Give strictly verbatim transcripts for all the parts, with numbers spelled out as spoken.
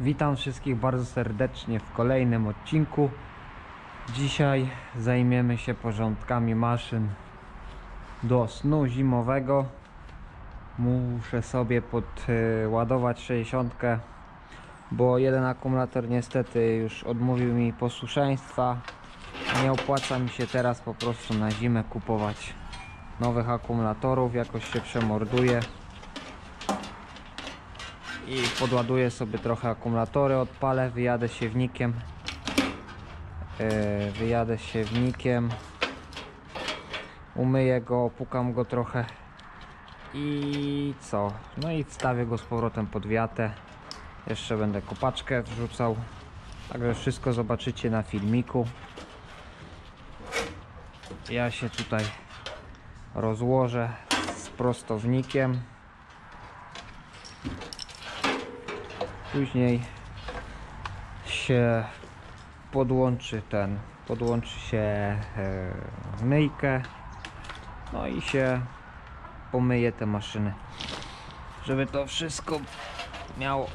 Witam wszystkich bardzo serdecznie w kolejnym odcinku. Dzisiaj zajmiemy się porządkami maszyn do snu zimowego. Muszę sobie podładować sześćdziesiątkę, bo jeden akumulator niestety już odmówił mi posłuszeństwa. Nie opłaca mi się teraz po prostu na zimę kupować nowych akumulatorów, jakoś się przemorduje. I podładuję sobie trochę akumulatory, odpalę, wyjadę siewnikiem. Yy, wyjadę siewnikiem. Umyję go, opukam go trochę. I co? No i wstawię go z powrotem pod wiatę. Jeszcze będę kopaczkę wrzucał. Także wszystko zobaczycie na filmiku. Ja się tutaj rozłożę z prostownikiem. Później się podłączy ten, podłączy się myjkę, no i się pomyje te maszyny, żeby to wszystko miało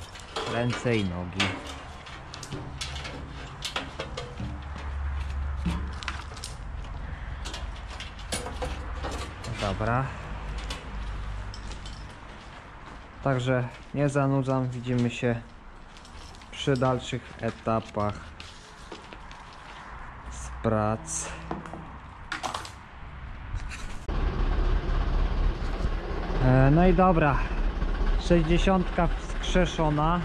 ręce i nogi. Dobra. Także nie zanudzam, widzimy się przy dalszych etapach z prac. E, no i dobra, sześćdziesiątka wskrzeszona.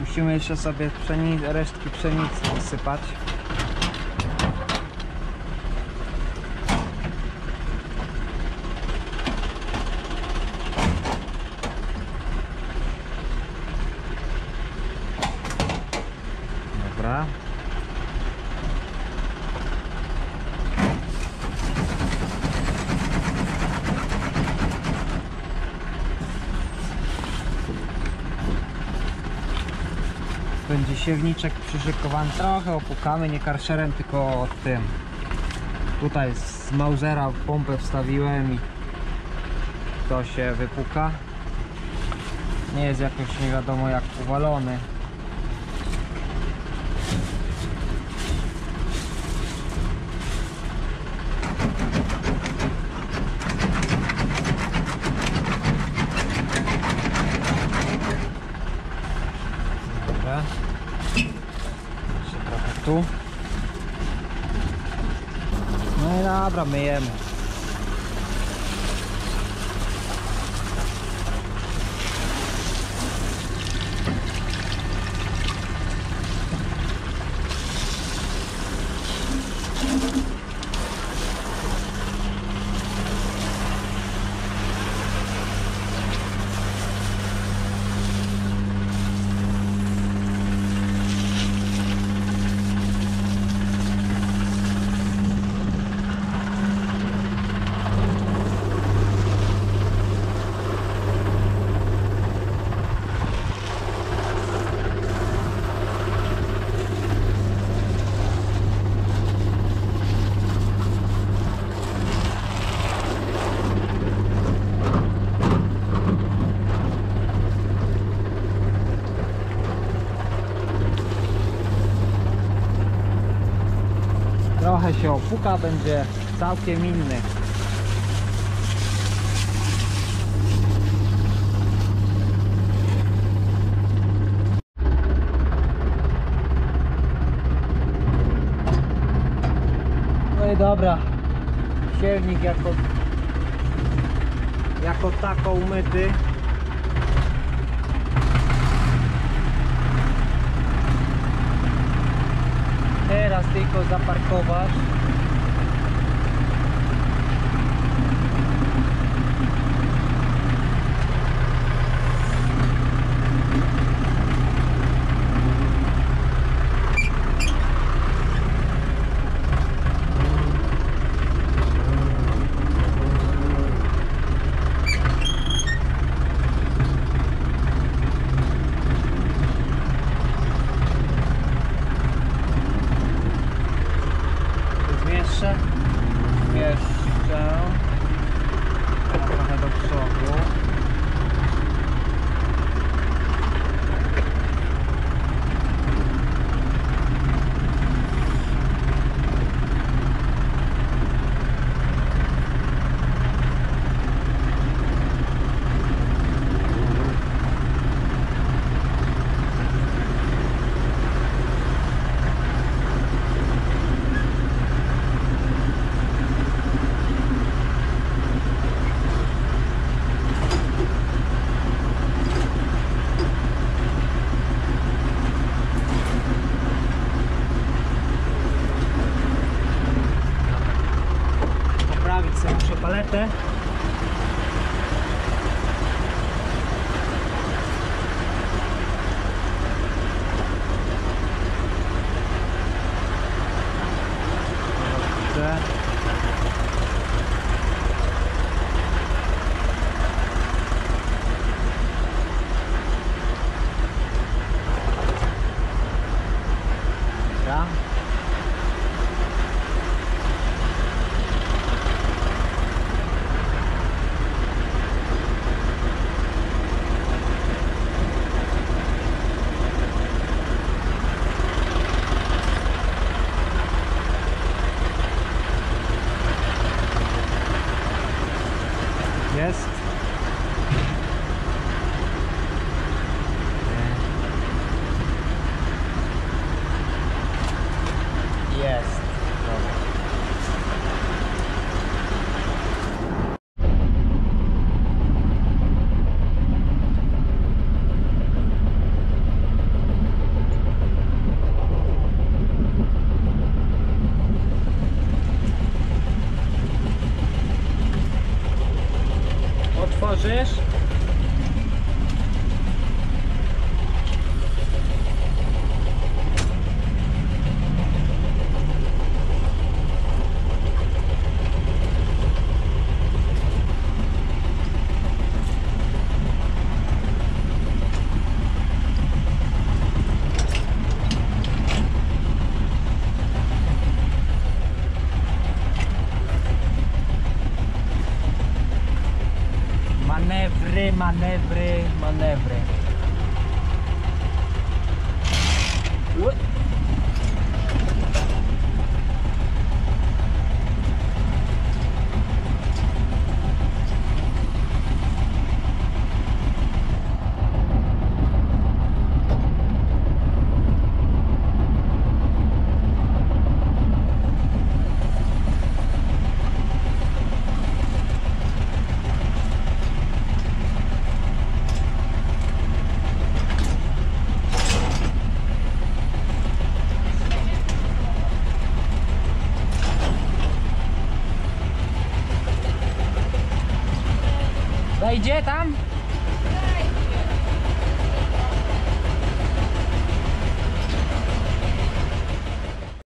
Musimy jeszcze sobie pszeni resztki pszenicy posypać. Będzie siewniczek przyszykowany, trochę opukamy, nie karszerem, tylko tym. Tutaj z Mausera pompę wstawiłem i to się wypuka. Nie jest jakoś nie wiadomo jak uwalony. Tu. No i dobra, myjemy. Trochę się opuka, będzie całkiem inny. No i dobra, siewnik jako, jako tako umyty. Teraz tylko zaparkować. wiesz? Manewry, manewry, manewry. Ły. Idzie tam?